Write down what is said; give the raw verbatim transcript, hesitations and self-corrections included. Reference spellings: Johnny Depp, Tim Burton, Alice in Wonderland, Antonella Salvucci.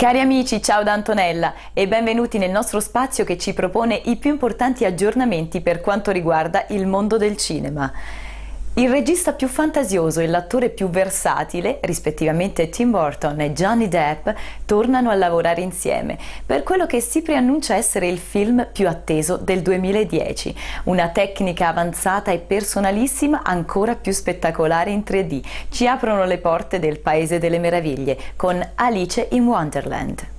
Cari amici, ciao da Antonella e benvenuti nel nostro spazio che ci propone i più importanti aggiornamenti per quanto riguarda il mondo del cinema. Il regista più fantasioso e l'attore più versatile, rispettivamente Tim Burton e Johnny Depp, tornano a lavorare insieme per quello che si preannuncia essere il film più atteso del duemiladieci, una tecnica avanzata e personalissima ancora più spettacolare in tre D. Ci aprono le porte del Paese delle Meraviglie con Alice in Wonderland.